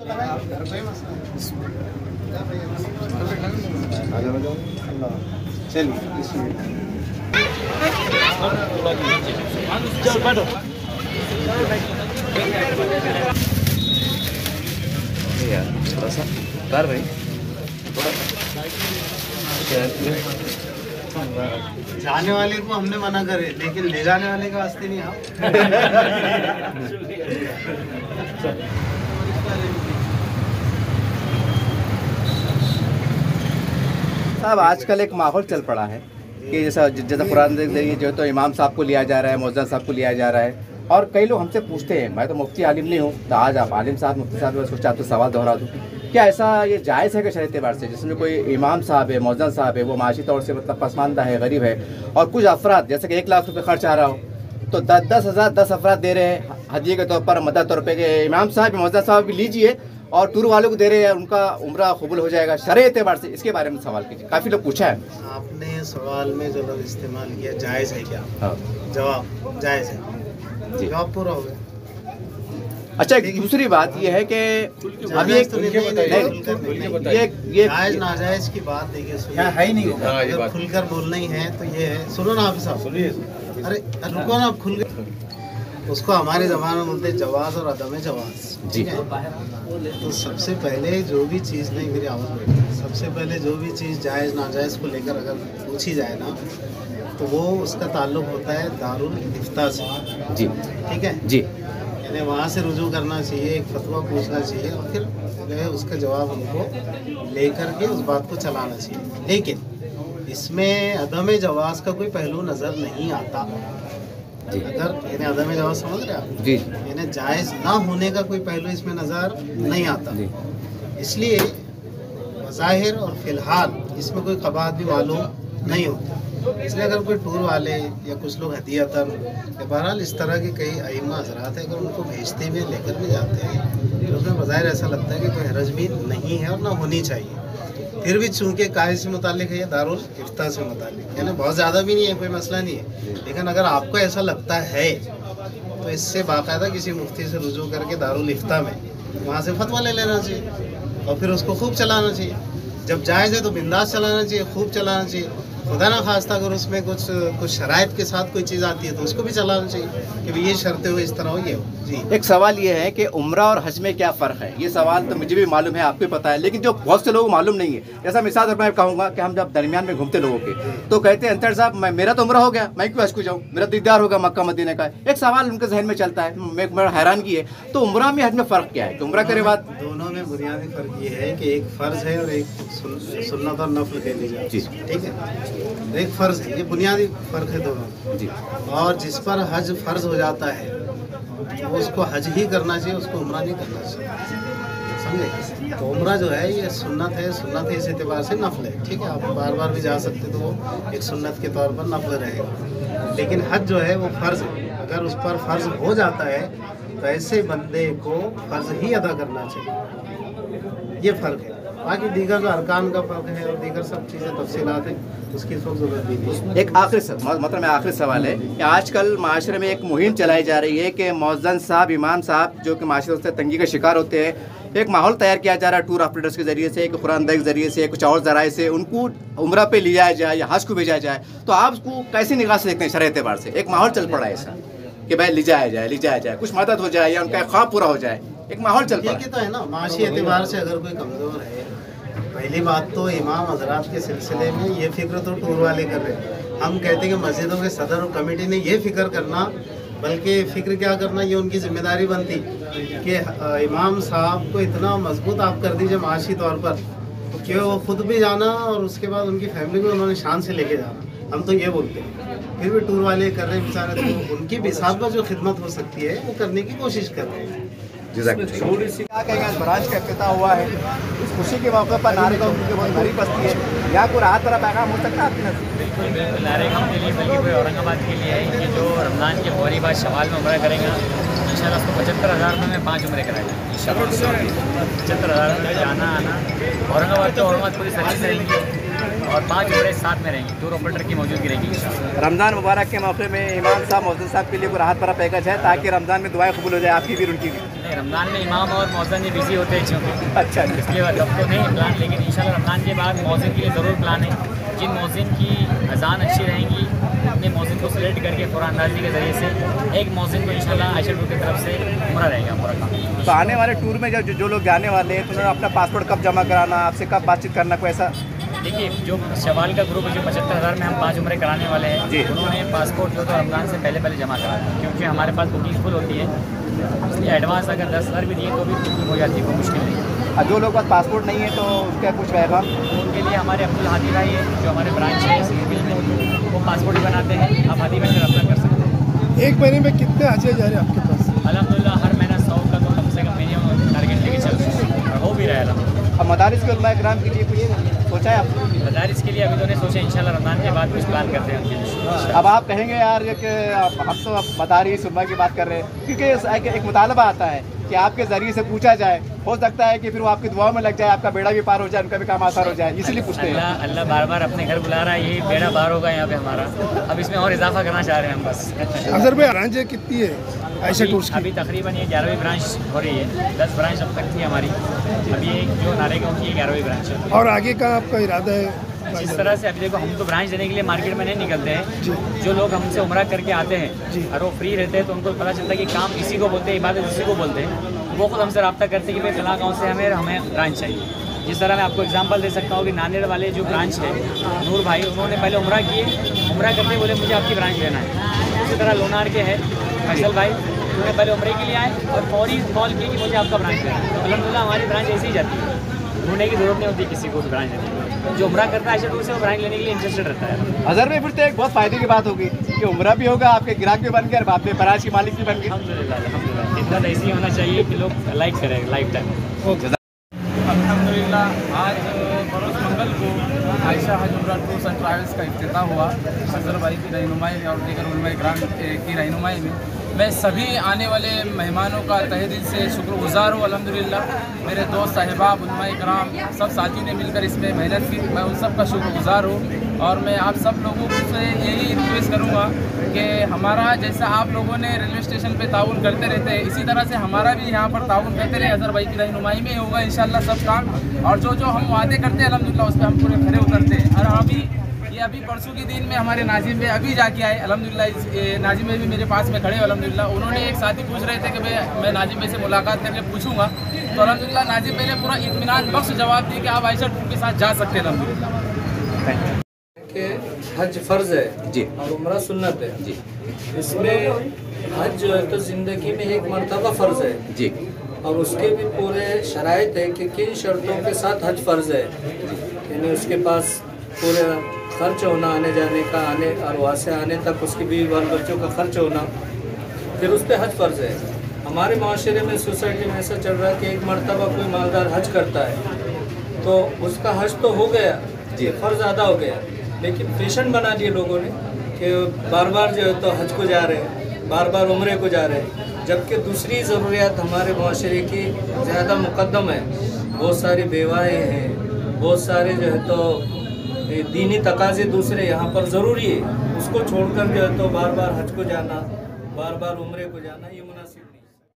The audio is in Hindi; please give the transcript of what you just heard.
थोड़ा सा कर भाई जाने वाले को हमने मना करे लेकिन ले जाने वाले का वास्ते नहीं आप साहब आजकल एक माहौल चल पड़ा है कि जैसा पुराने देखिए जो तो इमाम साहब को लिया जा रहा है, मौजदा साहब को लिया जा रहा है और कई लोग हमसे पूछते हैं, मैं तो मुफ्ती आलिम नहीं हूँ तो आज आप आलिम साहब मुफ्ती साहब सोचा आप तो सवाल दोहरा दूँ, क्या ऐसा ये जायज़ है कि शरीयत एतबार से जिसमें कोई इमाम साहब है, मौजदा साहब है, वो माशी तौर से मतलब पसमानदा है, गरीब है और कुछ अफराद जैसे कि 1 लाख रुपये खर्च आ रहा हो तो 10,000 10 अफराद दे रहे हैं हदिये के तौर पर, मदद तौर पर इमाम साहब मौजदा साहब भी लीजिए और टूर वालों को दे रहे हैं, उनका उम्रा कबूल हो जाएगा शरय एतबार से? इसके बारे में सवाल कीजिए, काफ़ी लोग पूछा है आपने। सवाल में जो लोग इस्तेमाल किया जायज़ है क्या? हाँ। जवाब जायज़ है, जवाब पूरा हो गया। अच्छा दूसरी बात यह है कि अभी ये जायज़ नाजायज़ की बात देखिए है ही नहीं होगा, खुलकर बोलना ही है तो ये है। सुनो ना आप साहब, सुनिए, अरे रुको ना आप, खुल गए उसको हमारे ज़माने में बोलते जवाज़ और अदम जवाज़, ठीक है। तो सबसे पहले जो भी चीज़ नहीं, मेरी आवाज़ बैठी, सबसे पहले जो भी चीज़ जायज़ नाजायज़ को लेकर अगर पूछी जाए ना तो वो उसका ताल्लुक होता है दारुल इफ्ता से, जी ठीक है जी, यानी वहाँ से रुजू करना चाहिए, एक फतवा पूछना चाहिए और फिर जो उसका जवाब हमको लेकर के उस बात को चलाना चाहिए। लेकिन इसमें अदम जवाज़ का कोई पहलू नज़र नहीं आता, अगर आदम जवाब समझ रहे आप जी, यानी जायज़ ना होने का कोई पहलू इसमें नज़र नहीं आता, इसलिए ज़ाहिर और फिलहाल इसमें कोई कबाहत भी मालूम नहीं होता। इसलिए अगर कोई टूर वाले या कुछ लोग हदिया तर या बहरहाल इस तरह के कई आइम्मा हज़रात हैं, अगर उनको भेजते भी लेकर भी जाते हैं तो उसमें बज़ाहिर ऐसा लगता है कि कोई हरज भी नहीं है और ना होनी चाहिए, फिर भी चूँकि काहे से मुतालिक है या दारुल इफ्ता से मुतालिक, यानी बहुत ज़्यादा भी नहीं है, कोई मसला नहीं है, लेकिन अगर आपको ऐसा लगता है तो इससे बाकायदा किसी मुफ्ती से रुजू करके दारुल इफ्ता में वहाँ से फतवा ले लेना चाहिए और फिर उसको खूब चलाना चाहिए। जब जायज़ है तो बिंदास चलाना चाहिए, खूब चलाना चाहिए। खुदा ना खास्ता अगर उसमें कुछ शराइत के साथ कोई चीज़ आती है तो उसको भी चलाना चाहिए कि भाई ये शर्तें हो, इस तरह हो, ये हो जी। एक सवाल ये है कि उम्रा और हज में क्या फ़र्क है? ये सवाल तो मुझे भी मालूम है, आपको पता है, लेकिन जो बहुत से लोगों को मालूम नहीं है, जैसा मिसाल तौर पर कहूँगा कि हम जब दरमियान में घूमते लोगों के तो कहते हैं अंतर साहब मेरा तो उम्रा हो गया, मैं क्यों हज को जाऊँ, मेरा दीदार होगा मक्का मदीना का, एक सवाल उनके जहन में चलता है, बड़ा हैरानगी है। तो उम्रा में हज में फ़र्क क्या है? उम्रा करे बाद दोनों में बुनियादी फ़र्क ये है कि एक फ़र्ज़ है और एक सुन्नत और नफल कह लीजिए, ठीक है, एक फ़र्ज़ है, ये बुनियादी फ़र्क है दोनों जी। और जिस पर हज फ़र्ज़ हो जाता है उसको हज ही करना चाहिए, उसको उम्रा नहीं करना चाहिए, समझे? तो उम्रा जो है ये सुन्नत है, सुन्नत है इस एतबार से नफल है, ठीक है, आप बार बार भी जा सकते तो वो एक सुन्नत के तौर पर नफल रहेगा। लेकिन हज जो है वो फ़र्ज़ है, अगर उस पर फ़र्ज़ हो जाता है तो ऐसे बंदे को फ़र्ज़ ही अदा करना चाहिए, ये फ़र्क है। बाकी दीगर जो अरकान का फ़र्क है और दीगर सब चीज़ें तफसीलात हैं, उसकी जरूरत नहीं। एक आखिरी मतलब मैं आखिरी सवाल है कि आजकल माशरे में एक मुहिम चलाई जा रही है कि मौज़न साहब, इमाम साहब जो कि माशरे से तंगी का शिकार होते हैं, एक माहौल तैयार किया जा रहा है टूर ऑपरेटर्स के ज़रिए से, कुरान के ज़रिए से, कुछ और ज़राए से उनको उम्रा पे लिया जाए या हज को भेजा जाए, तो आप उसको कैसी निगाह से देखते हैं? शरय एतबार से एक माहौल चल पड़ा है ऐसा कि भाई ले जाया जाए, कुछ मदद हो जाए या उनका ख्वाब पूरा हो जाए, एक माहौल चल पड़ा तो है ना। माशी एतबार से अगर कोई कमज़ोर है, पहली बात तो इमाम हजरात के सिलसिले में ये फ़िक्र तो टूर वाले कर रहे हैं, हम कहते हैं कि मस्जिदों के सदर और कमेटी ने ये फ़िक्र करना, बल्कि फ़िक्र क्या करना, ये उनकी ज़िम्मेदारी बनती कि इमाम साहब को इतना मजबूत आप कर दीजिए माशी तौर पर कि वो खुद भी जाना और उसके बाद उनकी फैमिली को उन्होंने शान से लेके जाना, हम तो ये बोलते हैं, फिर भी टूर वाले कर रहे हैं बेचारे, तो उनकी बेसाब पर जो खिदमत हो सकती है वो करने की कोशिश कर रहे हैं। ब्रांच का इफ्तिताह हुआ है, इस खुशी के मौके पर नारेगाव की बहुत भारी बस्ती है, यहाँ को राहत भरा पैगाम हो सकता है आपकी नजर? बिल्कुल बिल्कुल, नारेगाव के लिए बल्कि कोई औरंगाबाद के लिए है कि जो रमज़ान के फौरी बाद शवाल में उम्र करेंगे इंशाल्लाह उसको 75,000 में 5 उम्र कराएगा इंशाल्लाह, 75,000 में जाना आना। औरंगाबाद तो औरंगाबाद पूरी सर्विस रहेगी और 5 उम्रे साथ में रहेंगी, टूर ऑपरेटर की मौजूदगी रहेगी। रमज़ान मुबारक के मौके में इमाम साहब मौज़न साहब के लिए कोई राहत भरा पैकेज है ताकि रमज़ान में दुआएं कबूल हो जाए आपकी भी उनकी भी? रमज़ान में इमाम और मौज़न ये बिजी होते हैं चूँकि, अच्छा इसलिए वक्त तो नहीं प्लान, लेकिन इंशाल्लाह रमज़ान के बाद मौज़न के लिए ज़रूर प्लान है। जिन मौज़न की अजान अच्छी रहेंगी अपने मौज़न को सेलेक्ट करके कुरान अंदाजी के ज़रिए से एक मौज़न को इंशाल्लाह आयशा टूर की तरफ से पूरा रहेगा पूरा काम। तो आने वाले टूर में जब जो लोग जाने वाले हैं तो उन्होंने अपना पासपोर्ट कब जमा कराना, आपसे कब बातचीत करना, कोई ऐसा? देखिए जो शवाल का ग्रुप है जो 75,000 में हम 5 उम्रे कराने वाले हैं, उन्होंने पासपोर्ट जो तो रमज़ान से पहले जमा कराया क्योंकि हमारे पास बुकिंग फुल होती है, इसलिए एडवांस अगर 10,000 भी दिए तो भी बुकिंग हो जाती है, कोई मुश्किल नहीं है। और जो लोग पास पासपोर्ट नहीं है तो उसका कुछ रहेगा? उनके लिए हमारे अब्दुल हादी भाई है जो हमारे ब्रांच है सिविल में, वो पासपोर्ट भी बनाते हैं, आप हादी भाई से रब्ता कर सकते हैं। एक महीने में कितने हाजिया जा रहे हैं आपके पास? अल्हम्दुलिल्लाह हर महीना 100 का तो कम से कम मिनिमम टारगेट लेके चल रहे हैं, हो भी रहेगा। अब मदारिस के उलमा-ए-किराम के लिए कुछ सोचा है आपने? मदारिस के लिए अभी तो नहीं सोचा, इंशाल्लाह रमज़ान के बाद कुछ प्लान करते हैं उनके लिए। अब आप कहेंगे यार कि हम तो मदारिस उलमा की बात कर रहे हैं क्योंकि एक मुतालबा आता है कि आपके ज़रिए से पूछा जाए, हो सकता है कि फिर वो आपकी दुआ में लग जाए, आपका बेड़ा भी पार हो जाए, उनका भी काम आसान हो जाए, इसलिए पूछते हैं। अल्लाह बार बार अपने घर बुला रहा है, यही बेड़ा पार होगा यहाँ पे हमारा, अब इसमें और इजाफा करना चाह रहे हैं हम बस। अगर भाई ब्रांच कितनी है आयशा टूर्स की? अभी तकरीबन ये 11वीं ब्रांच हो रही है, 10 ब्रांच अब तक थी हमारी, अब ये जो नारेगाव की 11वीं ब्रांच है। और आगे का आपका इरादा है जिस तरह से? अभी देखो हम तो ब्रांच देने के लिए मार्केट में नहीं निकलते हैं, जो लोग हमसे उम्रा करके आते हैं और वो फ्री रहते हैं तो उनको पता चलता है कि काम इसी को बोलते हैं, इबादत इसी को बोलते हैं, वो खुद हमसे रब्ता करते हैं कि भाई फला गाँव से हमें ब्रांच चाहिए। जिस तरह मैं आपको एग्जांपल दे सकता हूँ कि नांदेड़ वाले जो ब्रांच है नूर भाई, उन्होंने पहले उम्रा किए, उम्रा करके बोले मुझे आपकी ब्रांच लेना है। उसी तरह लोनार के है फैसल भाई, उन्होंने पहले उम्रे के लिए आए और फौरी कॉल किए कि मुझे आपका ब्रांच लेना है। अलहमदिल्ला हमारी ब्रांच ऐसी ही जाती है, ढूंढने की जरूरत नहीं होती किसी को ब्रांच लेने की। जो उम्रा करता है आयशा टूर से वो ब्रांच लेने के लिए इंटरेस्टेड रहता है। अजहर में फिर तो एक बहुत फ़ायदे की बात होगी कि उम्रा भी होगा, आपके ग्राहक भी बन गए और आपके ब्रांच के मालिक भी बन गए। अल्हम्दुलिल्लाह अल्हम्दुलिल्लाह, इतना तो ऐसे ही होना चाहिए कि लोग लाइक करें लाइफ टाइम। ओके अल्हम्दुलिल्लाह, आज बरोज़ मंगल को Ayesha Umrah tours and travels का इफ्तिताह हुआ अजहर भाई की रहनुमाई में और दीगर उलमाए किराम की रहनुमाई में। मैं सभी आने वाले मेहमानों का तहे दिल से शुक्रगुज़ार हूँ। अल्हम्दुलिल्लाह मेरे दोस्त अहबाब उलमाए कराम सब साथियों ने मिलकर इसमें मेहनत की, मैं उन सब का शुक्रगुज़ार हूँ। और मैं आप सब लोगों से यही रिक्वेस्ट करूँगा कि हमारा जैसा आप लोगों ने रेलवे स्टेशन पे ताउन करते रहते हैं, इसी तरह से हमारा भी यहाँ पर ताउन करते रहे। अजहर भाई की रहनुमाई में होगा इंशाल्लाह सब काम, और जो जो हम वादे करते हैं अल्हम्दुलिल्लाह उस पर हम पूरे खड़े उतरते हैं। और अभी ये अभी परसों के दिन में हमारे नाजिम में अभी जाके आए अल्हम्दुलिल्लाह, नाजिम में भी मेरे पास में खड़े अल्हम्दुलिल्लाह। उन्होंने एक साथ ही पूछ रहे थे कि मैं नाजिम में से मुलाकात करके पूछूंगा, तो अल्हम्दुलिल्लाह नाजिम ने पूरा इत्मीनान बख्श जवाब दिया कि आप आयशा टूर के साथ जा सकते हैं। अल्हम्दुलिल्लाह के हज फ़र्ज़ है जी और उम्रा सुन्नत है जी, इसमें हज जो है तो ज़िंदगी में एक मरतबा फ़र्ज़ है जी, और उसके भी पूरे शराइत है कि किन शर्तों के साथ हज फ़र्ज़ है, यानी उसके पास पूरे खर्च होना, आने जाने का, आने और वहाँ से आने तक उसकी बीवी बाल बच्चों का खर्च होना, फिर उस पर हज फ़र्ज़ है। हमारे माशरे में सोसाइटी में ऐसा चल रहा है कि एक मरतबा कोई मालदार हज करता है तो उसका हज तो हो गया जी, फ़र्ज़ अदा हो गया, लेकिन फैशन बना दिए लोगों ने कि बार बार जो है तो हज को जा रहे हैं, बार बार उम्रे को जा रहे हैं, जबकि दूसरी ज़रूरियात हमारे माशरे की ज़्यादा मुकदम है। बहुत सारी बेवाएँ हैं, बहुत सारे जो है तो दीनी तकाजे दूसरे यहाँ पर ज़रूरी है, उसको छोड़कर जो है तो बार बार हज को जाना, बार बार उम्रे को जाना।